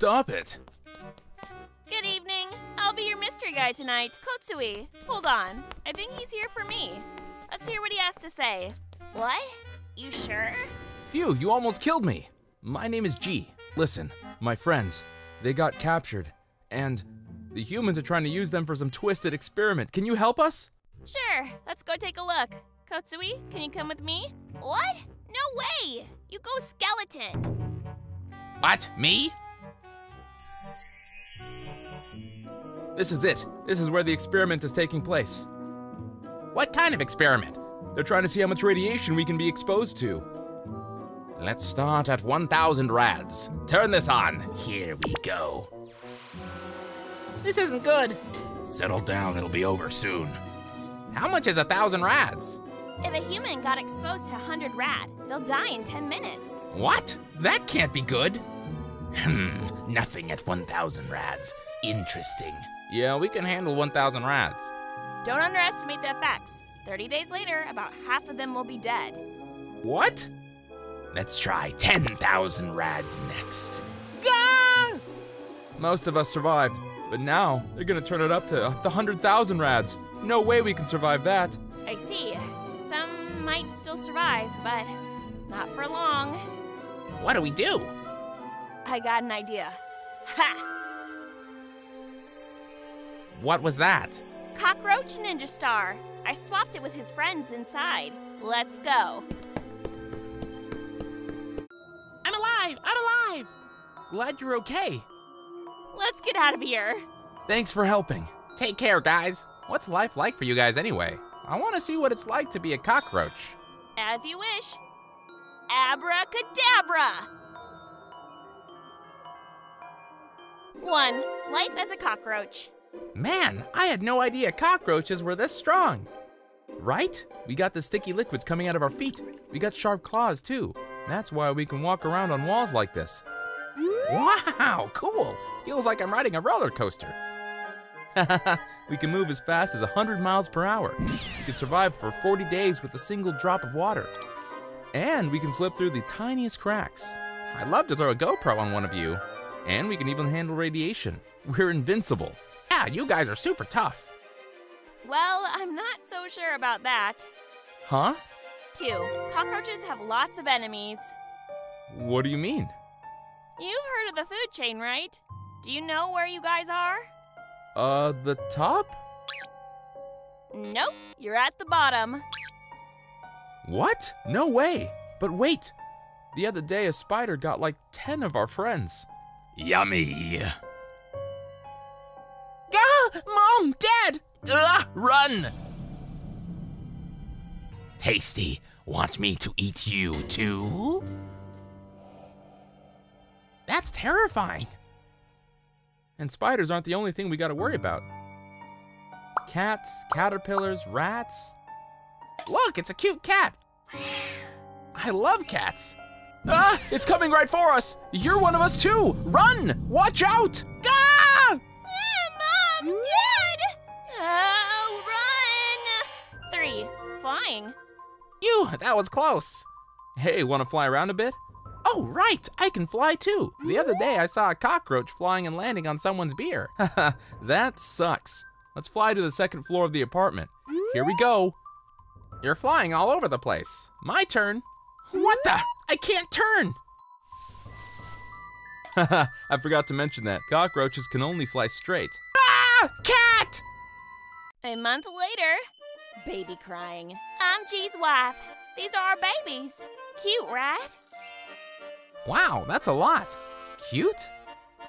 Stop it! Good evening. I'll be your mystery guy tonight, Kotsui. Hold on. I think he's here for me. Let's hear what he has to say. What? You sure? Phew, you almost killed me. My name is G. Listen, my friends, they got captured, and the humans are trying to use them for some twisted experiment. Can you help us? Sure. Let's go take a look. Kotsui, can you come with me? What? No way! You go skeleton. What? Me? This is it. This is where the experiment is taking place. What kind of experiment? They're trying to see how much radiation we can be exposed to. Let's start at 1,000 rads. Turn this on. Here we go. This isn't good. Settle down, it'll be over soon. How much is 1,000 rads? If a human got exposed to 100 rad, they'll die in 10 minutes. What? That can't be good. Nothing at 1,000 rads. Interesting. Yeah, we can handle 1,000 rads. Don't underestimate the effects. 30 days later, about half of them will be dead. What? Let's try 10,000 rads next. Gah! Most of us survived, but now they're gonna turn it up to 100,000 rads. No way we can survive that. I see. Some might still survive, but not for long. What do we do? I got an idea. Ha! What was that? Cockroach Ninja Star. I swapped it with his friends inside. Let's go. I'm alive! I'm alive! Glad you're okay. Let's get out of here. Thanks for helping. Take care, guys. What's life like for you guys anyway? I want to see what it's like to be a cockroach. As you wish. Abracadabra! 1. Life as a cockroach. Man, I had no idea cockroaches were this strong. Right? We got the sticky liquids coming out of our feet. We got sharp claws too. That's why we can walk around on walls like this. Wow, cool. Feels like I'm riding a roller coaster. We can move as fast as 100 miles per hour. We can survive for 40 days with a single drop of water. And we can slip through the tiniest cracks. I'd love to throw a GoPro on one of you. And we can even handle radiation. We're invincible. Yeah, you guys are super tough. Well, I'm not so sure about that. Huh? 2. Cockroaches have lots of enemies. What do you mean? You've heard of the food chain, right? Do you know where you guys are? The top? Nope, you're at the bottom. What? No way! But wait! The other day a spider got like 10 of our friends. Yummy! Mom! Dad! Ugh, run! Tasty, want me to eat you too? That's terrifying! And spiders aren't the only thing we gotta worry about. Cats, caterpillars, rats... Look, it's a cute cat! I love cats! Ah! It's coming right for us! You're one of us too! Run! Watch out! Dad! Oh, run! 3. Flying. Ew, that was close. Hey, wanna fly around a bit? Oh, right, I can fly too. The other day I saw a cockroach flying and landing on someone's beer. Haha, that sucks. Let's fly to the second floor of the apartment. Here we go. You're flying all over the place. My turn. What the? I can't turn. Haha, I forgot to mention that. Cockroaches can only fly straight. Cat! A month later, baby crying. I'm G's wife. These are our babies. Cute, right? Wow, that's a lot. Cute?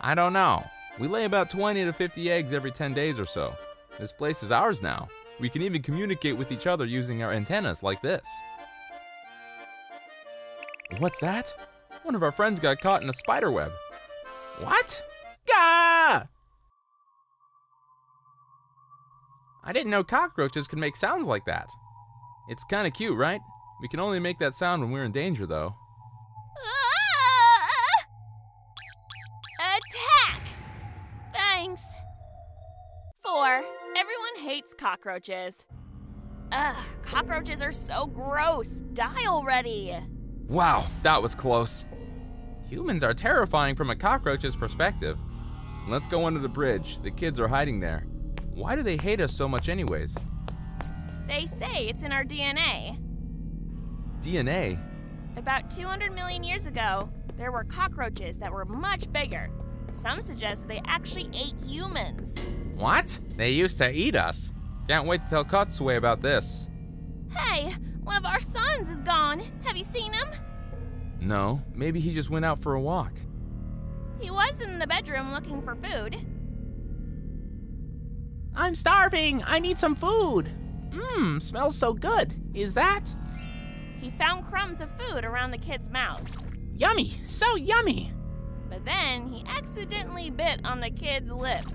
I don't know. We lay about 20 to 50 eggs every 10 days or so. This place is ours now. We can even communicate with each other using our antennas like this. What's that? One of our friends got caught in a spider web. What? Gah! I didn't know cockroaches could make sounds like that. It's kind of cute, right? We can only make that sound when we're in danger, though. Attack! Thanks. 4. Everyone hates cockroaches. Ugh, cockroaches are so gross. Die already. Wow, that was close. Humans are terrifying from a cockroach's perspective. Let's go under the bridge. The kids are hiding there. Why do they hate us so much anyways? They say it's in our DNA. DNA? About 200 million years ago, there were cockroaches that were much bigger. Some suggest that they actually ate humans. What? They used to eat us. Can't wait to tell Kotsway about this. Hey, one of our sons is gone. Have you seen him? No, maybe he just went out for a walk. He was in the bedroom looking for food. I'm starving. I need some food. Mmm, smells so good. Is that? He found crumbs of food around the kid's mouth. Yummy, so yummy. But then he accidentally bit on the kid's lips.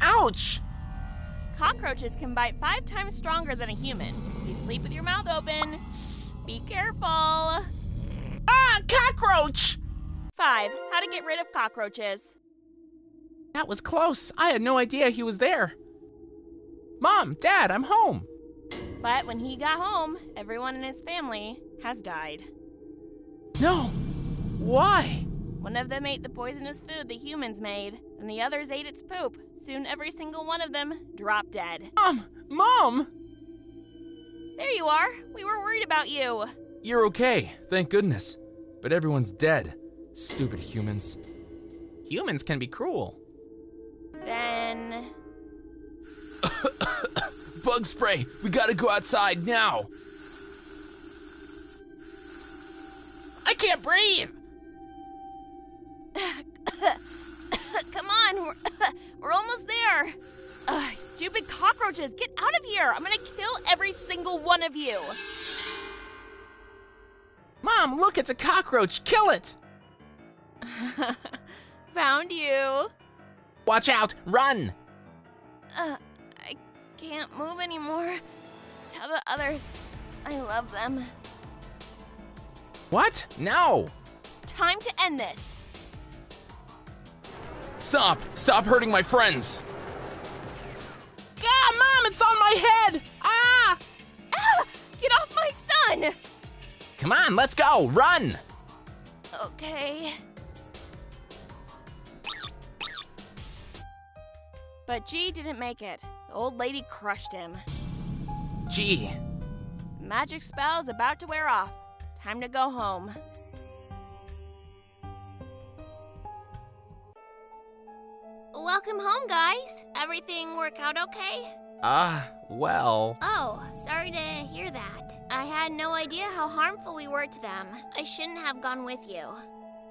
Ouch! Cockroaches can bite 5 times stronger than a human. You sleep with your mouth open. Be careful. Ah, cockroach! 5, how to get rid of cockroaches. That was close. I had no idea he was there. Mom, Dad, I'm home. But when he got home, everyone in his family has died. No! Why? One of them ate the poisonous food the humans made, and the others ate its poop. Soon every single one of them dropped dead. Mom! There you are. We were worried about you. You're okay, thank goodness. But everyone's dead. Stupid humans. Humans can be cruel. Then... Bug spray! We gotta go outside now! I can't breathe! Come on, we're almost there. Stupid cockroaches, get out of here. I'm gonna kill every single one of you. Mom, look, it's a cockroach. Kill it. Found you. Watch out, run. I can't move anymore. Tell the others, I love them. What? No. Time to end this. Stop! Stop hurting my friends! Ah, Mom, it's on my head! Ah! Ah! Get off my son! Come on, let's go! Run! Okay. But G didn't make it. The old lady crushed him. G. Magic spell's about to wear off. Time to go home. Welcome home, guys. Everything work out okay? Well... Oh, sorry to hear that. I had no idea how harmful we were to them. I shouldn't have gone with you.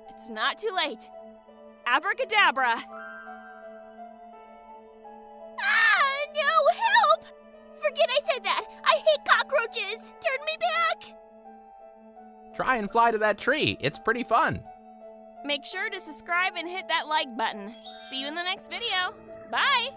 It's not too late. Abracadabra! Ah, no, help! Forget I said that. I hate cockroaches. Turn me back! Try and fly to that tree. It's pretty fun. Make sure to subscribe and hit that like button. See you in the next video. Bye!